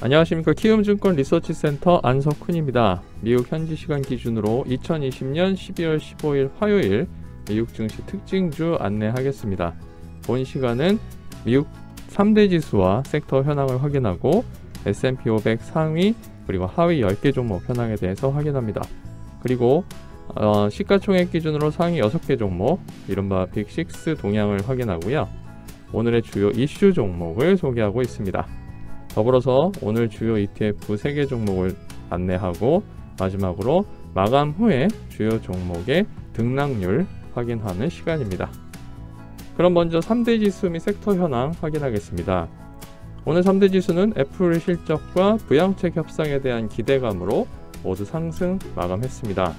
안녕하십니까. 키움증권 리서치센터 안석훈입니다. 미국 현지 시간 기준으로 2020년 12월 15일 화요일 미국 증시 특징주 안내하겠습니다. 본 시간은 미국 3대 지수와 섹터 현황을 확인하고 S&P 500 상위 그리고 하위 10개 종목 현황에 대해서 확인합니다. 그리고 시가총액 기준으로 상위 6개 종목 이른바 빅6 동향을 확인하고요. 오늘의 주요 이슈 종목을 소개하고 있습니다. 더불어서 오늘 주요 ETF 3개 종목을 안내하고 마지막으로 마감 후에 주요 종목의 등락률 확인하는 시간입니다. 그럼 먼저 3대 지수 및 섹터 현황 확인하겠습니다. 오늘 3대 지수는 애플 실적과 부양책 협상에 대한 기대감으로 모두 상승 마감했습니다.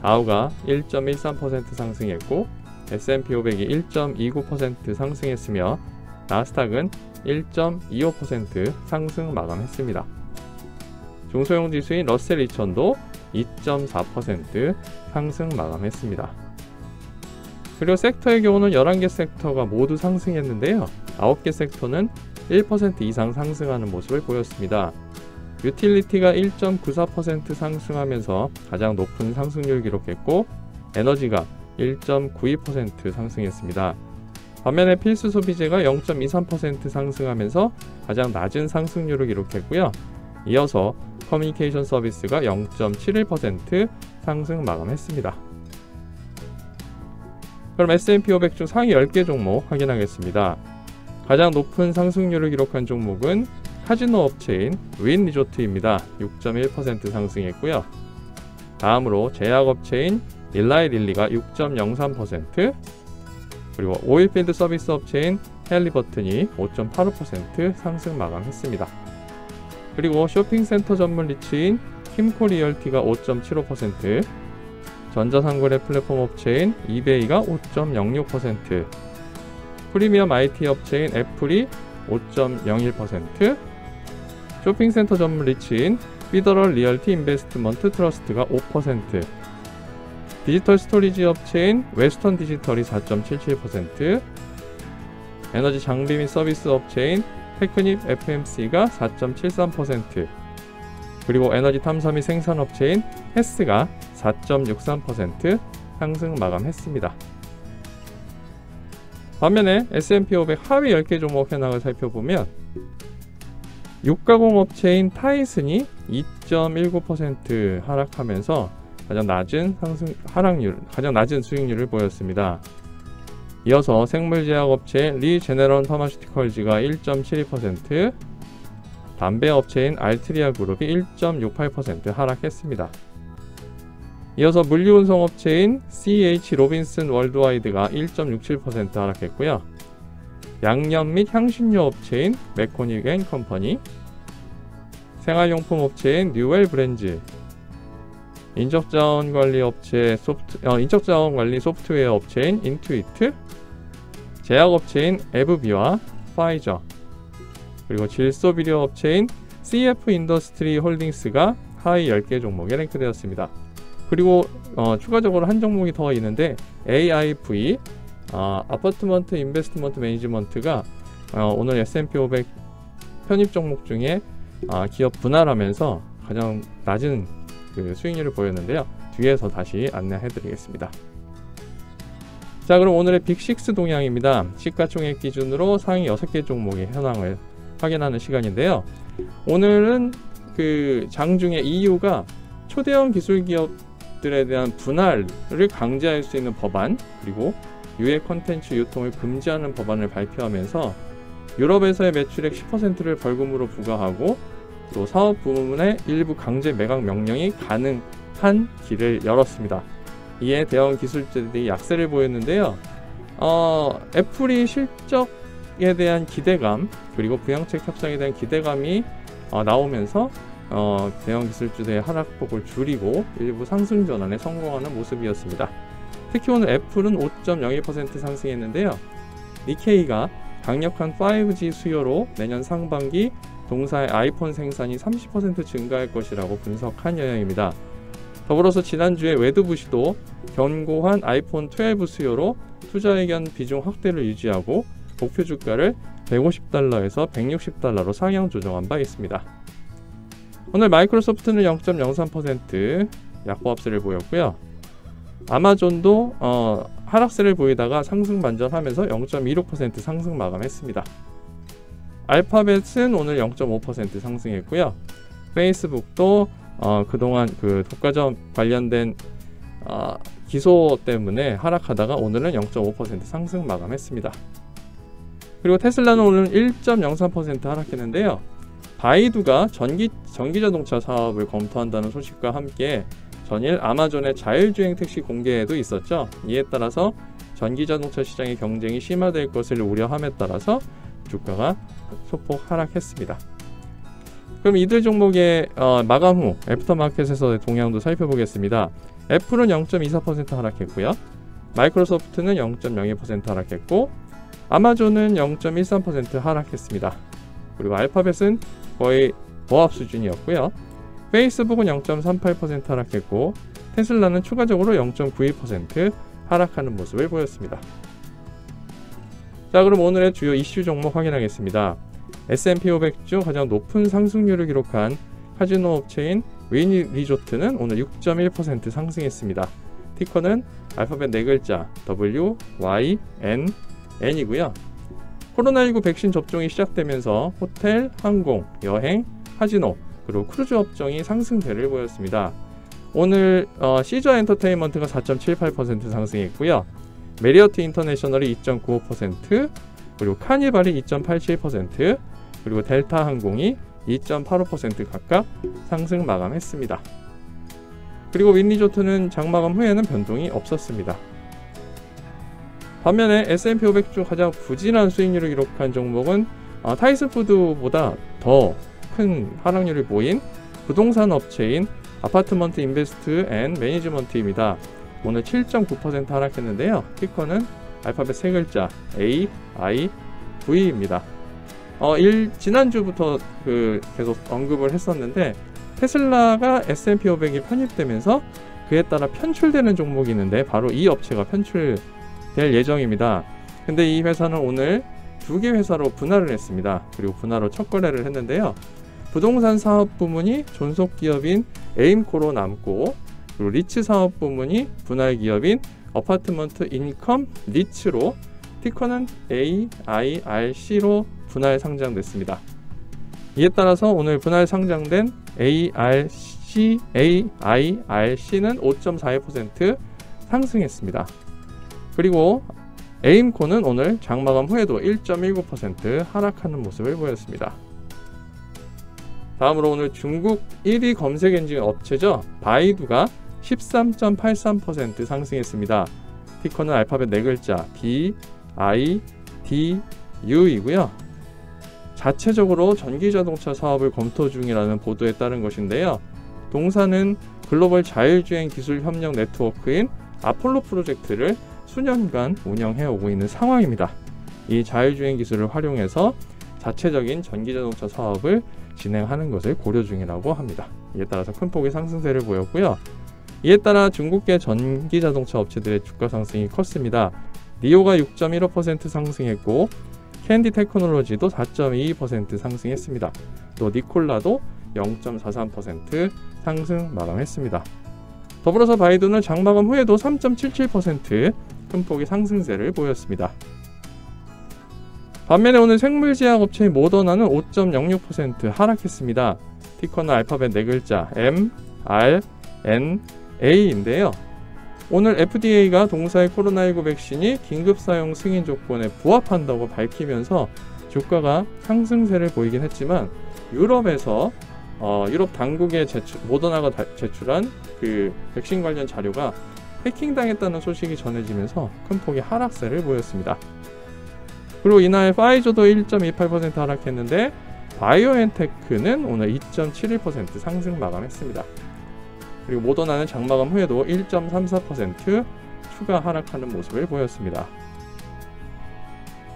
다우가 1.13% 상승했고 S&P 500이 1.29% 상승했으며 나스닥은 1.25% 상승 마감했습니다. 중소형 지수인 러셀 2000도 2.4% 상승 마감했습니다. 그리고 섹터의 경우는 11개 섹터가 모두 상승했는데요. 9개 섹터는 1% 이상 상승하는 모습을 보였습니다. 유틸리티가 1.94% 상승하면서 가장 높은 상승률을 기록했고 에너지가 1.92% 상승했습니다. 반면에 필수 소비재가 0.23% 상승하면서 가장 낮은 상승률을 기록했고요. 이어서 커뮤니케이션 서비스가 0.71% 상승 마감했습니다. 그럼 S&P 500 중 상위 10개 종목 확인하겠습니다. 가장 높은 상승률을 기록한 종목은 카지노 업체인 윈 리조트입니다. 6.1% 상승했고요. 다음으로 제약업체인 일라이 릴리가 6.03%, 그리고 오일필드 서비스 업체인 헬리버튼이 5.85% 상승 마감했습니다. 그리고 쇼핑센터 전문 리츠인 킴코 리얼티가 5.75%, 전자상거래 플랫폼 업체인 이베이가 5.06%, 프리미엄 IT 업체인 애플이 5.01%, 쇼핑센터 전문 리츠인 피더럴 리얼티 인베스트먼트 트러스트가 5%, 디지털 스토리지 업체인 웨스턴 디지털이 4.77%, 에너지 장비 및 서비스 업체인 테크닙 FMC가 4.73%, 그리고 에너지 탐사 및 생산 업체인 헤스가 4.63% 상승 마감했습니다. 반면에 S&P 500 하위 10개 종목 현황을 살펴보면 육가공 업체인 타이슨이 2.19% 하락하면서 가장 낮은 수익률을 보였습니다. 이어서 생물제약업체 리 제네런 파마슈티컬즈가 1.72%, 담배업체인 알트리아 그룹이 1.68% 하락했습니다. 이어서 물류운송업체인 CH 로빈슨 월드와이드가 1.67% 하락했고요. 양념 및 향신료 업체인 맥코믹 앤 컴퍼니, 생활용품 업체인 뉴웰 브랜즈, 인적자원관리 소프트웨어 업체인 인투이트, 제약업체인 에브비와 파이저, 그리고 질소비료 업체인 CF 인더스트리 홀딩스가 하위 10개 종목에 랭크되었습니다. 그리고 추가적으로 한 종목이 더 있는데 AIV 아파트먼트 인베스트먼트 매니지먼트가 오늘 S&P 500 편입 종목 중에 기업 분할하면서 가장 낮은 수익률을 보였는데요. 뒤에서 다시 안내해 드리겠습니다. 자, 그럼 오늘의 빅6 동향입니다. 시가총액 기준으로 상위 6개 종목의 현황을 확인하는 시간인데요. 오늘은 그 장중에 EU가 초대형 기술기업들에 대한 분할을 강제할 수 있는 법안, 그리고 유해 콘텐츠 유통을 금지하는 법안을 발표하면서 유럽에서의 매출액 10%를 벌금으로 부과하고 또 사업 부문의 일부 강제 매각 명령이 가능한 길을 열었습니다. 이에 대형 기술주들이 약세를 보였는데요. 애플이 실적에 대한 기대감 그리고 부양책 협상에 대한 기대감이 나오면서 대형 기술주들의 하락폭을 줄이고 일부 상승 전환에 성공하는 모습이었습니다. 특히 오늘 애플은 5.01% 상승했는데요. 니케이가 강력한 5G 수요로 내년 상반기 동사의 아이폰 생산이 30% 증가할 것이라고 분석한 영향입니다. 더불어서 지난주에 외드부시도 견고한 아이폰 12 수요로 투자 의견 비중 확대를 유지하고 목표 주가를 $150에서 $160로 상향 조정한 바 있습니다. 오늘 마이크로소프트는 0.03% 약보합세를 보였고요. 아마존도 하락세를 보이다가 상승 반전하면서 0.26% 상승 마감했습니다. 알파벳은 오늘 0.5% 상승했고요. 페이스북도 그동안 그 독과점 관련된 기소 때문에 하락하다가 오늘은 0.5% 상승 마감했습니다. 그리고 테슬라는 오늘 1.03% 하락했는데요. 바이두가 전기자동차 사업을 검토한다는 소식과 함께 전일 아마존의 자율주행 택시 공개에도 있었죠. 이에 따라서 전기자동차 시장의 경쟁이 심화될 것을 우려함에 따라서 주가가 소폭 하락했습니다. 그럼 이들 종목의 마감 후 애프터마켓에서의 동향도 살펴보겠습니다. 애플은 0.24% 하락했고요. 마이크로소프트는 0.02% 하락했고 아마존은 0.13% 하락했습니다. 그리고 알파벳은 거의 보합 수준이었고요. 페이스북은 0.38% 하락했고 테슬라는 추가적으로 0.92% 하락하는 모습을 보였습니다. 자, 그럼 오늘의 주요 이슈 종목 확인하겠습니다. S&P 500 중 가장 높은 상승률을 기록한 카지노 업체인 윈 리조트는 오늘 6.1% 상승했습니다. 티커는 알파벳 4글자 WYNN이고요. 코로나19 백신 접종이 시작되면서 호텔, 항공, 여행, 카지노 그리고 크루즈 업종이 상승세를 보였습니다. 오늘 시저 엔터테인먼트가 4.78% 상승했고요. 메리어트 인터내셔널이 2.95%, 그리고 카니발이 2.87%, 그리고 델타 항공이 2.85% 각각 상승 마감했습니다. 그리고 윈리조트는 장마감 후에는 변동이 없었습니다. 반면에 S&P 500 중 가장 부진한 수익률을 기록한 종목은 타이슨푸드보다 더 큰 하락률을 보인 부동산 업체인 아파트먼트 인베스트 앤 매니지먼트입니다. 오늘 7.9% 하락했는데요. 티커는 알파벳 3글자 AIV입니다. 지난주부터 계속 언급을 했었는데 테슬라가 S&P 500이 편입되면서 그에 따라 편출되는 종목이 있는데 바로 이 업체가 편출될 예정입니다. 근데 이 회사는 오늘 두 개 회사로 분할을 했습니다. 그리고 분할로 첫 거래를 했는데요. 부동산 사업 부문이 존속기업인 에임코로 남고 그리고 리츠 사업 부문이 분할기업인 어파트먼트 인컴 리츠로 티커는 AIRC로 분할 상장됐습니다. 이에 따라서 오늘 분할 상장된 AIRC는 5.42% 상승했습니다. 그리고 에임코는 오늘 장마감 후에도 1.19% 하락하는 모습을 보였습니다. 다음으로 오늘 중국 1위 검색 엔진 업체죠. 바이두가 13.83% 상승했습니다. 티커는 알파벳 4글자 BIDU이고요. 자체적으로 전기자동차 사업을 검토 중이라는 보도에 따른 것인데요. 동사는 글로벌 자율주행 기술 협력 네트워크인 아폴로 프로젝트를 수년간 운영해오고 있는 상황입니다. 이 자율주행 기술을 활용해서 자체적인 전기자동차 사업을 진행하는 것을 고려 중이라고 합니다. 이에 따라서 큰 폭의 상승세를 보였고요. 이에 따라 중국계 전기자동차 업체들의 주가 상승이 컸습니다. 니오가 6.15% 상승했고 캔디 테크놀로지도 4.22% 상승했습니다. 또 니콜라도 0.43% 상승 마감했습니다. 더불어서 바이두는 장마감 후에도 3.77% 큰 폭의 상승세를 보였습니다. 반면에 오늘 생물제약 업체인 모더나는 5.06% 하락했습니다. 티커는 알파벳 4글자 MRNA인데요. 오늘 FDA가 동사의 코로나19 백신이 긴급 사용 승인 조건에 부합한다고 밝히면서 주가가 상승세를 보이긴 했지만 유럽에서 유럽 당국에 모더나가 제출한 그 백신 관련 자료가 해킹당했다는 소식이 전해지면서 큰 폭의 하락세를 보였습니다. 그리고 이날 파이저도 1.28% 하락했는데 바이오엔테크는 오늘 2.71% 상승 마감했습니다. 그리고 모더나는 장마감 후에도 1.34% 추가 하락하는 모습을 보였습니다.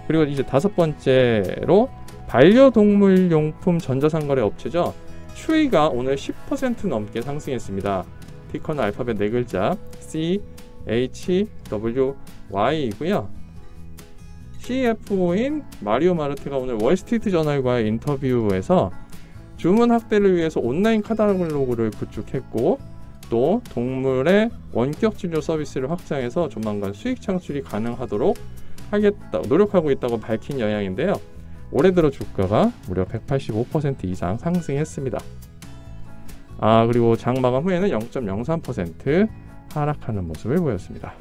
그리고 이제 5번째로 반려동물용품 전자상거래 업체죠. 추이가 오늘 10% 넘게 상승했습니다. 티커는 알파벳 4글자 CHWY이고요. CFO인 마리오 마르티가 오늘 월스트리트 저널과의 인터뷰에서 주문 확대를 위해서 온라인 카탈로그를 구축했고 또 동물의 원격 진료 서비스를 확장해서 조만간 수익 창출이 가능하도록 하겠다 노력하고 있다고 밝힌 영향인데요. 올해 들어 주가가 무려 185% 이상 상승했습니다. 그리고 장 마감 후에는 0.03% 하락하는 모습을 보였습니다.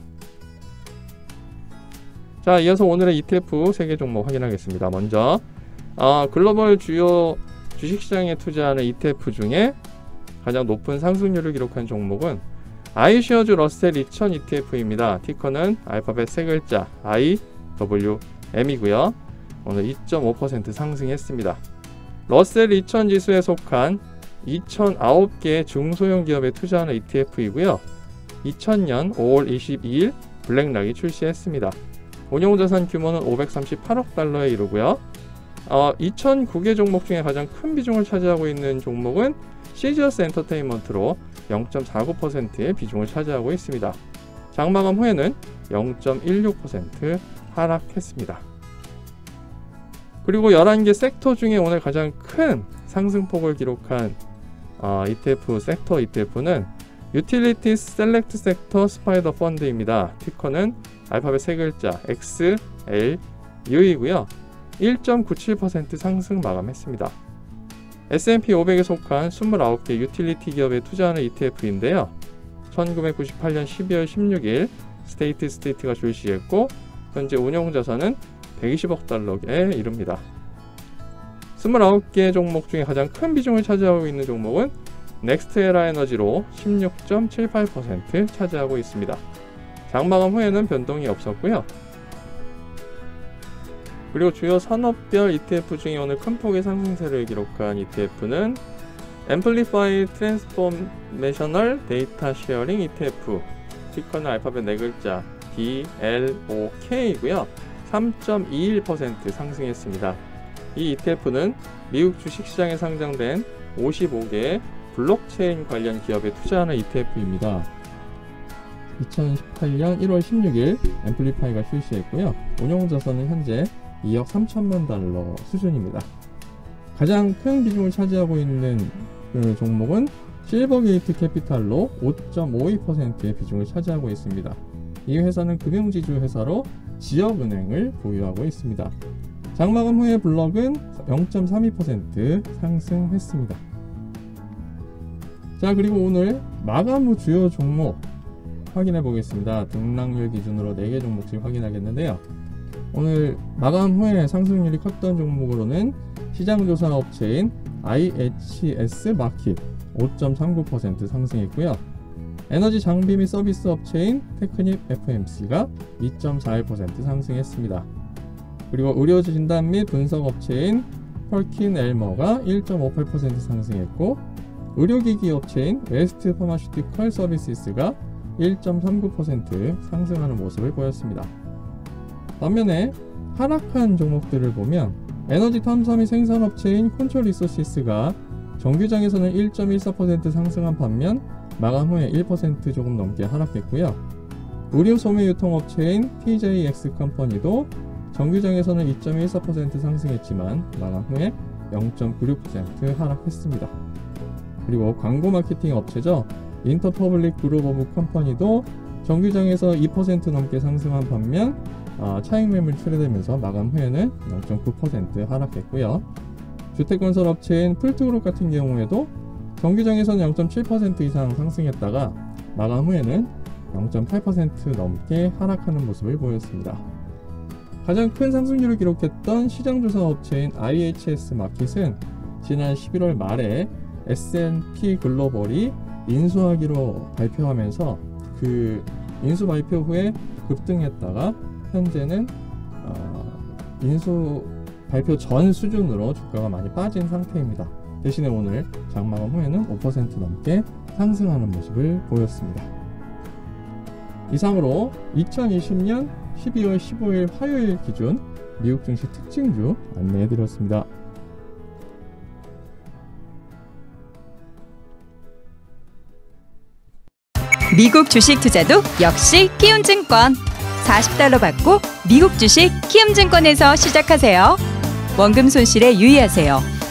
자, 이어서 오늘의 ETF 세 개 종목 확인하겠습니다. 먼저 글로벌 주요 주식시장에 투자하는 ETF 중에 가장 높은 상승률을 기록한 종목은 아이쉐어즈 러셀 2000 ETF입니다. 티커는 알파벳 세 글자 IWM이고요. 오늘 2.5% 상승했습니다. 러셀 2000 지수에 속한 2009개의 중소형 기업에 투자하는 ETF이고요. 2000년 5월 22일 블랙락이 출시했습니다. 운용자산 규모는 538억 달러에 이르고요. 2009개 종목 중에 가장 큰 비중을 차지하고 있는 종목은 시저스 엔터테인먼트로 0.49%의 비중을 차지하고 있습니다. 장마감 후에는 0.16% 하락했습니다. 그리고 11개 섹터 중에 오늘 가장 큰 상승폭을 기록한 ETF는 유틸리티 셀렉트 섹터 스파이더 펀드입니다. 티커는 알파벳 세 글자 XLU이고요. 1.97% 상승 마감했습니다. S&P 500에 속한 29개 유틸리티 기업에 투자하는 ETF인데요. 1998년 12월 16일 스테이트 스트리트가 출시했고 현재 운용자산은 120억 달러에 이릅니다. 29개 종목 중에 가장 큰 비중을 차지하고 있는 종목은 넥스트에라 에너지로 16.78% 차지하고 있습니다. 장마감 후에는 변동이 없었고요. 그리고 주요 산업별 ETF 중에 오늘 큰 폭의 상승세를 기록한 ETF는 Amplify Transformational Data Sharing ETF, 티커는 알파벳 네 글자 DLOK이고요. 3.21% 상승했습니다. 이 ETF는 미국 주식시장에 상장된 55개의 블록체인 관련 기업에 투자하는 ETF입니다. 2018년 1월 16일 앰플리파이가 출시했고요. 운용자산은 현재 2억 3천만 달러 수준입니다. 가장 큰 비중을 차지하고 있는 그 종목은 실버게이트 캐피탈로 5.52%의 비중을 차지하고 있습니다. 이 회사는 금융지주 회사로 지역은행을 보유하고 있습니다. 장마감 후에 블록은 0.32% 상승했습니다. 자, 그리고 오늘 마감 후 주요 종목 확인해 보겠습니다. 등락률 기준으로 4개 종목씩 확인하겠는데요. 오늘 마감 후에 상승률이 컸던 종목으로는 시장조사 업체인 IHS Markit 5.39% 상승했고요. 에너지 장비 및 서비스 업체인 테크닙 FMC가 2.41% 상승했습니다. 그리고 의료 진단 및 분석 업체인 펄킨 엘머가 1.58% 상승했고 의료기기 업체인 웨스트 파마슈티컬 서비스가 1.39% 상승하는 모습을 보였습니다. 반면에 하락한 종목들을 보면 에너지 탐사 및 생산업체인 콘철 리소시스가 정규장에서는 1.14% 상승한 반면 마감 후에 1% 조금 넘게 하락했고요. 의료 소매 유통업체인 TJX 컴퍼니도 정규장에서는 2.14% 상승했지만 마감 후에 0.96% 하락했습니다. 그리고 광고 마케팅 업체죠. 인터퍼블릭 그룹 오브 컴퍼니도 정규장에서 2% 넘게 상승한 반면 차익 매물 출회되면서 마감 후에는 0.9% 하락했고요. 주택건설 업체인 풀트그룹 같은 경우에도 정규장에서는 0.7% 이상 상승했다가 마감 후에는 0.8% 넘게 하락하는 모습을 보였습니다. 가장 큰 상승률을 기록했던 시장조사 업체인 IHS 마켓은 지난 11월 말에 S&P 글로벌이 인수하기로 발표하면서 그 인수 발표 후에 급등했다가 현재는 인수 발표 전 수준으로 주가가 많이 빠진 상태입니다. 대신에 오늘 장마감 후에는 5% 넘게 상승하는 모습을 보였습니다. 이상으로 2020년 12월 15일 화요일 기준 미국 증시 특징주 안내해드렸습니다. 미국 주식 투자도 역시 키움증권. $40 받고 미국 주식 키움증권에서 시작하세요. 원금 손실에 유의하세요.